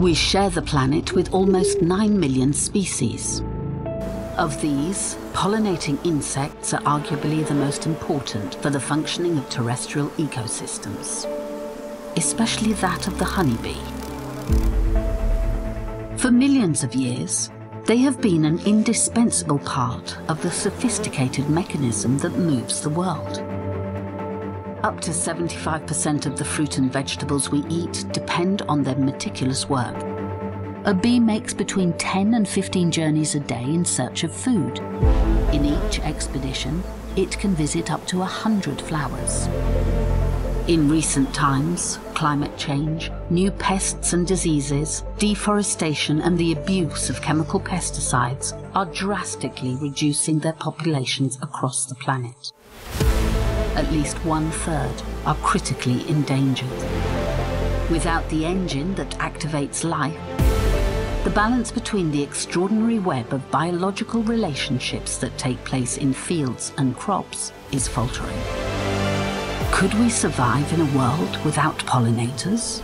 We share the planet with almost 9 million species. Of these, pollinating insects are arguably the most important for the functioning of terrestrial ecosystems, especially that of the honeybee. For millions of years, they have been an indispensable part of the sophisticated mechanism that moves the world. Up to 75% of the fruit and vegetables we eat depend on their meticulous work. A bee makes between 10 and 15 journeys a day in search of food. In each expedition, it can visit up to 100 flowers. In recent times, climate change, new pests and diseases, deforestation and the abuse of chemical pesticides are drastically reducing their populations across the planet. At least 1/3 are critically endangered. Without the engine that activates life, the balance between the extraordinary web of biological relationships that take place in fields and crops is faltering. Could we survive in a world without pollinators?